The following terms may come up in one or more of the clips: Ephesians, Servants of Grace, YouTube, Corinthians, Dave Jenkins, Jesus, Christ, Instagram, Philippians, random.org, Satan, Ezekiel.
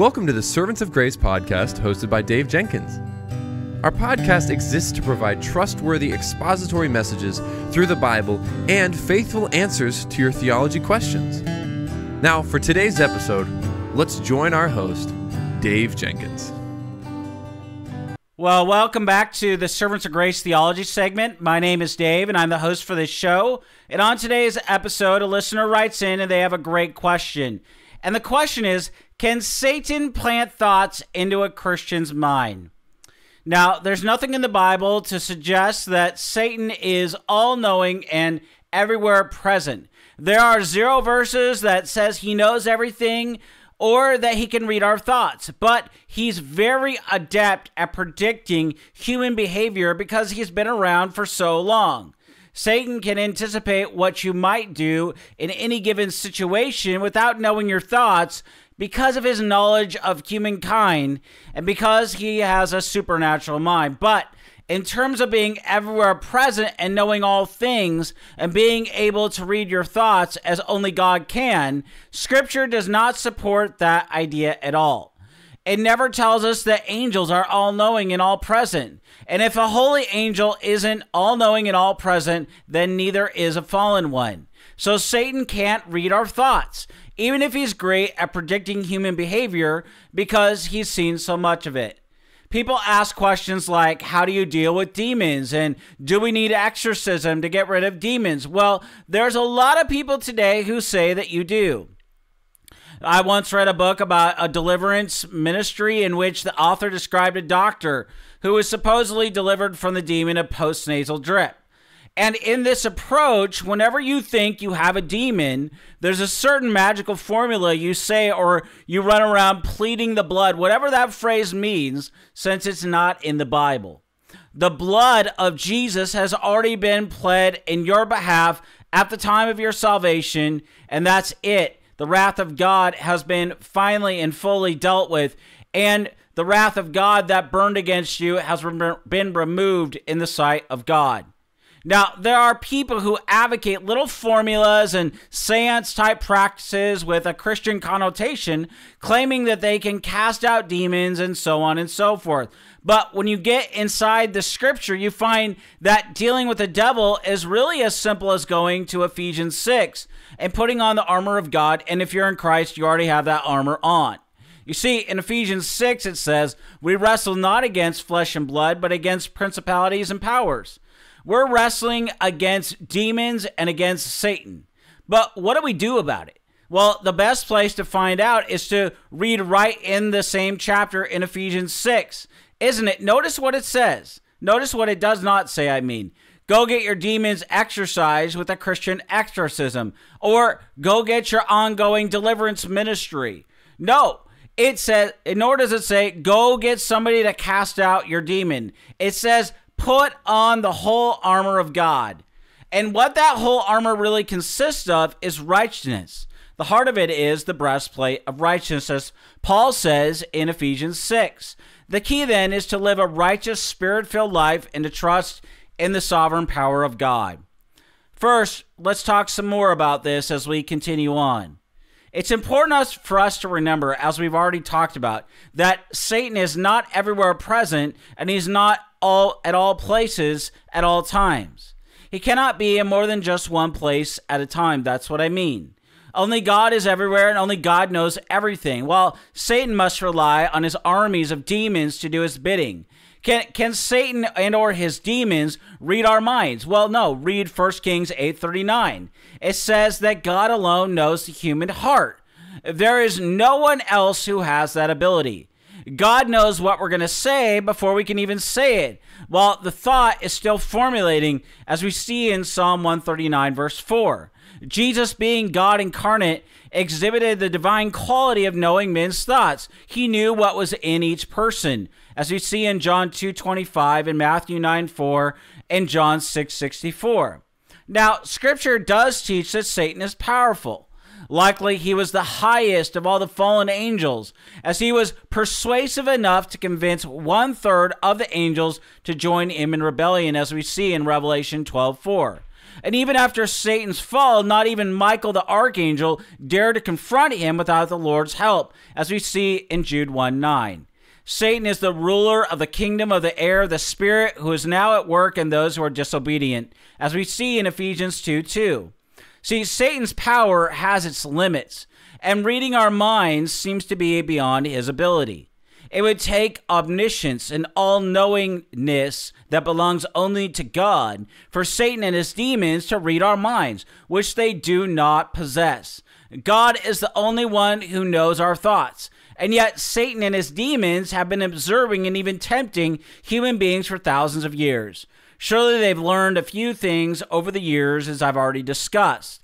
Welcome to the Servants of Grace podcast hosted by Dave Jenkins. Our podcast exists to provide trustworthy expository messages through the Bible and faithful answers to your theology questions. Now, for today's episode, let's join our host, Dave Jenkins. Well, welcome back to the Servants of Grace Theology segment. My name is Dave, and I'm the host for this show. And on today's episode, a listener writes in, and they have a great question. And the question is, can Satan plant thoughts into a Christian's mind? Now, there's nothing in the Bible to suggest that Satan is all-knowing and everywhere present. There are zero verses that says he knows everything or that he can read our thoughts, but he's very adept at predicting human behavior because he's been around for so long. Satan can anticipate what you might do in any given situation without knowing your thoughts, because of his knowledge of humankind and because he has a supernatural mind. But in terms of being everywhere present and knowing all things and being able to read your thoughts as only God can, Scripture does not support that idea at all. It never tells us that angels are all-knowing and all-present. And if a holy angel isn't all-knowing and all-present, then neither is a fallen one. So Satan can't read our thoughts, even if he's great at predicting human behavior because he's seen so much of it. People ask questions like, how do you deal with demons? And do we need exorcism to get rid of demons? Well, there's a lot of people today who say that you do. I once read a book about a deliverance ministry in which the author described a doctor who was supposedly delivered from the demon of postnasal drip. And in this approach, whenever you think you have a demon, there's a certain magical formula you say, or you run around pleading the blood, whatever that phrase means, since it's not in the Bible. The blood of Jesus has already been pled in your behalf at the time of your salvation, and that's it. The wrath of God has been finally and fully dealt with, and the wrath of God that burned against you has been removed in the sight of God. Now, there are people who advocate little formulas and seance-type practices with a Christian connotation, claiming that they can cast out demons and so on and so forth. But when you get inside the Scripture, you find that dealing with the devil is really as simple as going to Ephesians 6 and putting on the armor of God, and if you're in Christ, you already have that armor on. You see, in Ephesians 6, it says, "We wrestle not against flesh and blood, but against principalities and powers." We're wrestling against demons and against Satan. But what do we do about it? Well, the best place to find out is to read right in the same chapter in Ephesians 6, isn't it? Notice what it says. Notice what it does not say, I mean. Go get your demons exorcised with a Christian exorcism, or go get your ongoing deliverance ministry. No. It says, nor does it say, go get somebody to cast out your demon. It says, put on the whole armor of God. And what that whole armor really consists of is righteousness. The heart of it is the breastplate of righteousness, Paul says in Ephesians 6. The key then is to live a righteous, spirit-filled life and to trust in the sovereign power of God. First, let's talk some more about this as we continue on. It's important for us to remember, as we've already talked about, that Satan is not everywhere present, and he's not at all places at all times. He cannot be in more than just one place at a time. That's what I mean. Only God is everywhere, and only God knows everything, while Satan must rely on his armies of demons to do his bidding. Can Satan and or his demons read our minds? Well, no. Read 1 Kings 8:39. It says that God alone knows the human heart. There is no one else who has that ability. God knows what we're going to say before we can even say it, while the thought is still formulating, as we see in Psalm 139, verse 4. Jesus, being God incarnate, exhibited the divine quality of knowing men's thoughts. He knew what was in each person, as we see in John 2:25 and Matthew 9:4 and John 6:64. Now, Scripture does teach that Satan is powerful. Likely, he was the highest of all the fallen angels, as he was persuasive enough to convince 1/3 of the angels to join him in rebellion, as we see in Revelation 12:4. And even after Satan's fall, not even Michael the archangel dared to confront him without the Lord's help, as we see in Jude 1:9. Satan is the ruler of the kingdom of the air, the Spirit, who is now at work in those who are disobedient, as we see in Ephesians 2:2. See, Satan's power has its limits, and reading our minds seems to be beyond his ability. It would take omniscience and all-knowingness that belongs only to God for Satan and his demons to read our minds, which they do not possess. God is the only one who knows our thoughts, and yet Satan and his demons have been observing and even tempting human beings for thousands of years. Surely they've learned a few things over the years, as I've already discussed.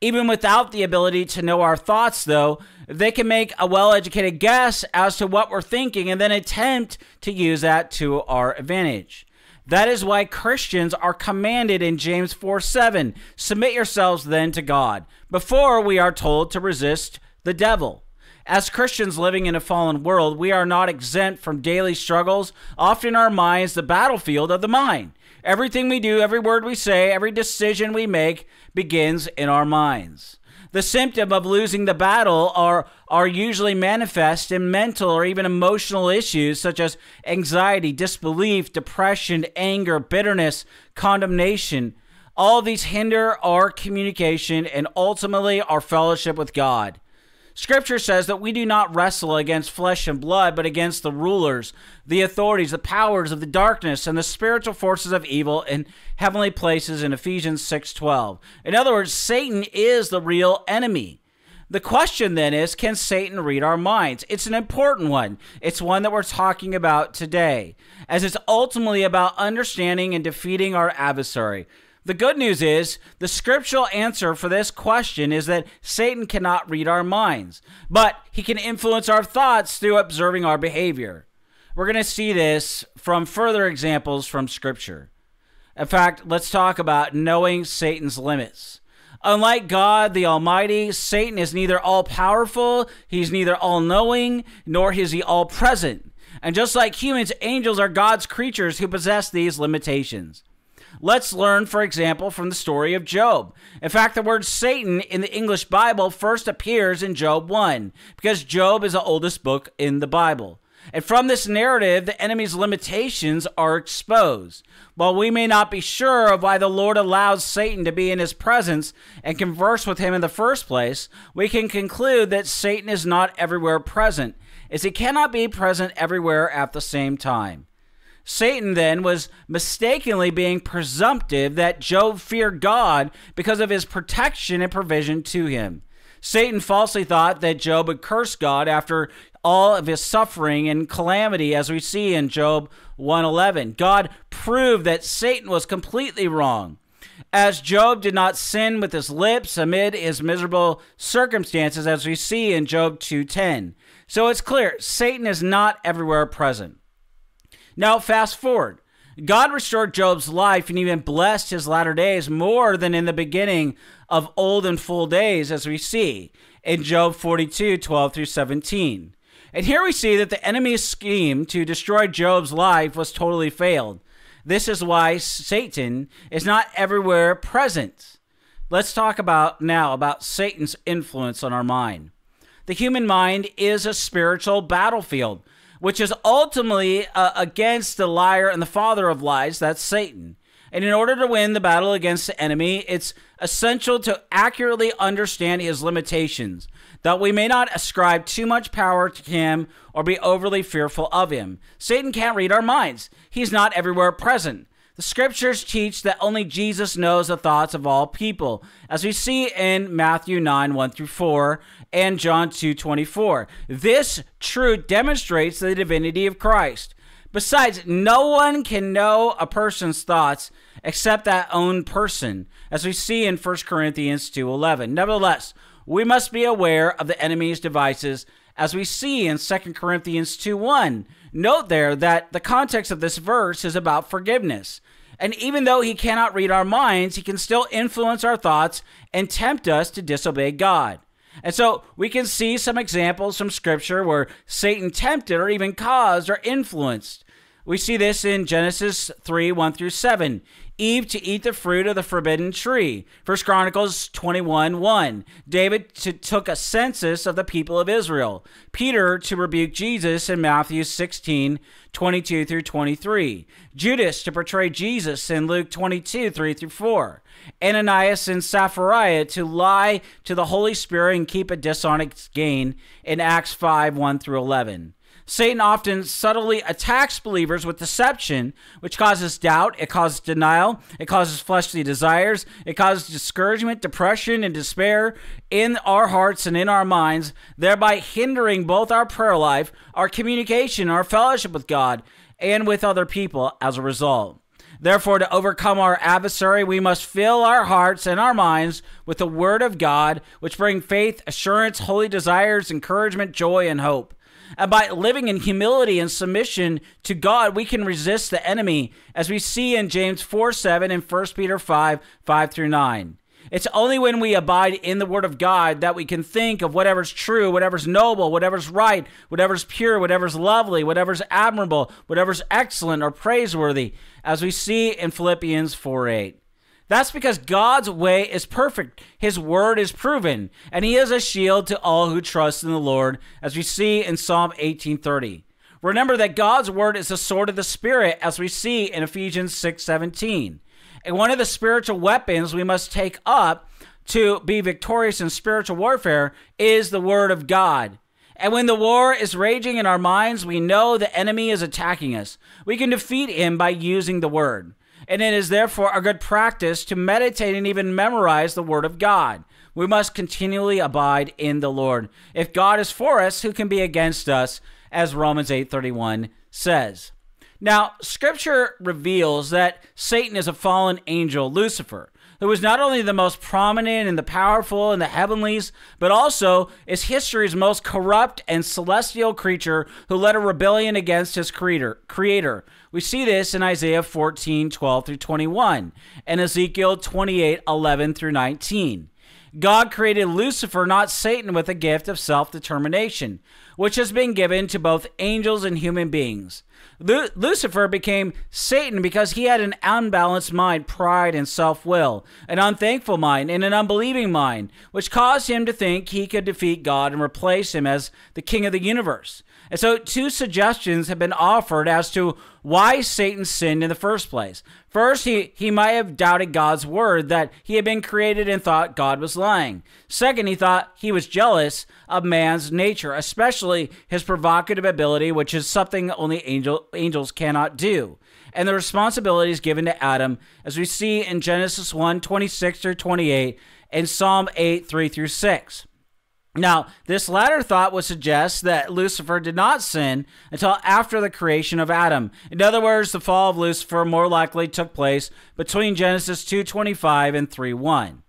Even without the ability to know our thoughts, though, they can make a well-educated guess as to what we're thinking and then attempt to use that to our advantage. That is why Christians are commanded in James 4:7, "Submit yourselves then to God," before we are told to resist the devil. As Christians living in a fallen world, we are not exempt from daily struggles, often our minds the battlefield of the mind. Everything we do, every word we say, every decision we make begins in our minds. The symptom of losing the battle are usually manifest in mental or even emotional issues such as anxiety, disbelief, depression, anger, bitterness, condemnation. All these hinder our communication and ultimately our fellowship with God. Scripture says that we do not wrestle against flesh and blood, but against the rulers, the authorities, the powers of the darkness, and the spiritual forces of evil in heavenly places in Ephesians 6:12. In other words, Satan is the real enemy. The question then is, can Satan read our minds? It's an important one. It's one that we're talking about today, as it's ultimately about understanding and defeating our adversary. The good news is, the scriptural answer for this question is that Satan cannot read our minds, but he can influence our thoughts through observing our behavior. We're going to see this from further examples from Scripture. In fact, let's talk about knowing Satan's limits. Unlike God the Almighty, Satan is neither all-powerful, he's neither all-knowing, nor is he all-present. And just like humans, angels are God's creatures who possess these limitations. Let's learn, for example, from the story of Job. In fact, the word Satan in the English Bible first appears in Job 1, because Job is the oldest book in the Bible. And from this narrative, the enemy's limitations are exposed. While we may not be sure of why the Lord allows Satan to be in his presence and converse with him in the first place, we can conclude that Satan is not everywhere present, as he cannot be present everywhere at the same time. Satan then was mistakenly being presumptive that Job feared God because of his protection and provision to him. Satan falsely thought that Job would curse God after all of his suffering and calamity, as we see in Job 1:11. God proved that Satan was completely wrong. As Job did not sin with his lips amid his miserable circumstances, as we see in Job 2:10. So it's clear, Satan is not everywhere present. Now, fast forward. God restored Job's life and even blessed his latter days more than in the beginning of old and full days, as we see in Job 42:12-17. And here we see that the enemy's scheme to destroy Job's life was totally failed. This is why Satan is not everywhere present. Let's talk about now about Satan's influence on our mind. The human mind is a spiritual battlefield, which is ultimately against the liar and the father of lies, that's Satan. And in order to win the battle against the enemy, it's essential to accurately understand his limitations, that we may not ascribe too much power to him or be overly fearful of him. Satan can't read our minds. He's not everywhere present. The scriptures teach that only Jesus knows the thoughts of all people, as we see in Matthew 9:1-4 and John 2:24. This truth demonstrates the divinity of Christ. Besides, no one can know a person's thoughts except that own person, as we see in 1 Corinthians 2:11. Nevertheless, we must be aware of the enemy's devices, as we see in 2 Corinthians 2:1. Note there that the context of this verse is about forgiveness. And even though he cannot read our minds, he can still influence our thoughts and tempt us to disobey God. And so we can see some examples from Scripture where Satan tempted or even caused or influenced. We see this in Genesis 3, 1 through 7. Eve to eat the fruit of the forbidden tree. 1 Chronicles 21, 1. David took a census of the people of Israel. Peter to rebuke Jesus in Matthew 16, 22 through 23. Judas to portray Jesus in Luke 22, 3 through 4. Ananias and Sapphira to lie to the Holy Spirit and keep a dishonest gain in Acts 5, 1 through 11. Satan often subtly attacks believers with deception, which causes doubt, it causes denial, it causes fleshly desires, it causes discouragement, depression, and despair in our hearts and in our minds, thereby hindering both our prayer life, our communication, our fellowship with God, and with other people as a result. Therefore, to overcome our adversary, we must fill our hearts and our minds with the Word of God, which bring faith, assurance, holy desires, encouragement, joy, and hope. And by living in humility and submission to God, we can resist the enemy, as we see in James 4, 7 and 1 Peter 5, 5 through 9. It's only when we abide in the Word of God that we can think of whatever's true, whatever's noble, whatever's right, whatever's pure, whatever's lovely, whatever's admirable, whatever's excellent or praiseworthy, as we see in Philippians 4, 8. That's because God's way is perfect, His word is proven, and He is a shield to all who trust in the Lord, as we see in Psalm 18:30. Remember that God's word is the sword of the Spirit, as we see in Ephesians 6:17. And one of the spiritual weapons we must take up to be victorious in spiritual warfare is the Word of God. And when the war is raging in our minds, we know the enemy is attacking us. We can defeat him by using the Word. And it is therefore a good practice to meditate and even memorize the Word of God. We must continually abide in the Lord. If God is for us, who can be against us, as Romans 8:31 says. Now, Scripture reveals that Satan is a fallen angel, Lucifer, who is not only the most prominent and the powerful in the heavenlies, but also is history's most corrupt and celestial creature who led a rebellion against his creator. We see this in Isaiah 14, 12 through 21, and Ezekiel 28, 11 through 19. God created Lucifer, not Satan, with a gift of self-determination, which has been given to both angels and human beings. Lucifer became Satan because he had an unbalanced mind, pride, and self-will, an unthankful mind, and an unbelieving mind, which caused him to think he could defeat God and replace him as the king of the universe. And so two suggestions have been offered as to why Satan sinned in the first place. First, he might have doubted God's word, that he had been created, and thought God was lying. Second, he thought he was jealous of man's nature, especially his provocative ability, which is something only angels cannot do, and the responsibilities given to Adam, as we see in Genesis 1, 26 through 28, and Psalm 8, 3 through 6. Now, this latter thought would suggest that Lucifer did not sin until after the creation of Adam. In other words, the fall of Lucifer more likely took place between Genesis 2:25 and 3:1.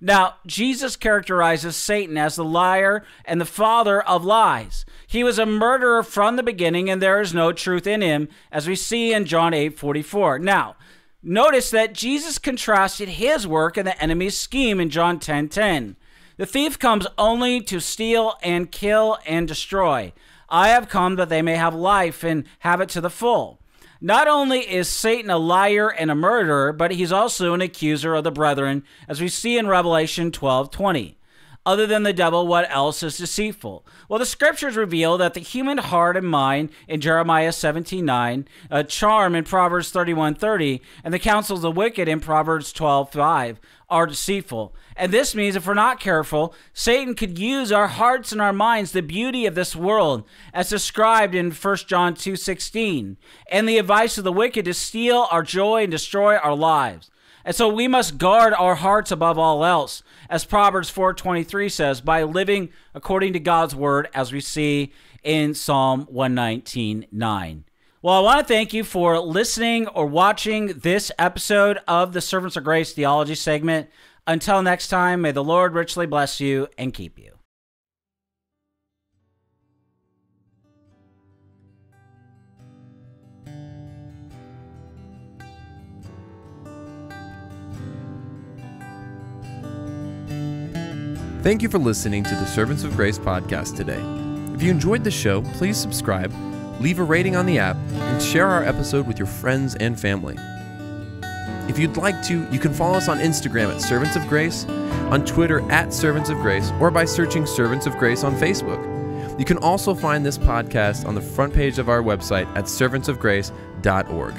Now, Jesus characterizes Satan as the liar and the father of lies. He was a murderer from the beginning, and there is no truth in him, as we see in John 8:44. Now, notice that Jesus contrasted his work and the enemy's scheme in John 10:10. The thief comes only to steal and kill and destroy. I have come that they may have life and have it to the full. Not only is Satan a liar and a murderer, but he's also an accuser of the brethren, as we see in Revelation 12:20. Other than the devil, what else is deceitful? Well, the Scriptures reveal that the human heart and mind in Jeremiah 17:9, a charm in Proverbs 31:30, and the counsels of the wicked in Proverbs 12:5 are deceitful. And this means if we're not careful, Satan could use our hearts and our minds, the beauty of this world, as described in 1 John 2:16, and the advice of the wicked to steal our joy and destroy our lives. And so we must guard our hearts above all else, as Proverbs 4:23 says, by living according to God's word, as we see in Psalm 119:9. Well, I want to thank you for listening or watching this episode of the Servants of Grace Theology segment. Until next time, may the Lord richly bless you and keep you. Thank you for listening to the Servants of Grace podcast today. If you enjoyed the show, please subscribe, leave a rating on the app, and share our episode with your friends and family. If you'd like to, you can follow us on Instagram at Servants of Grace, on Twitter at Servants of Grace, or by searching Servants of Grace on Facebook. You can also find this podcast on the front page of our website at servantsofgrace.org.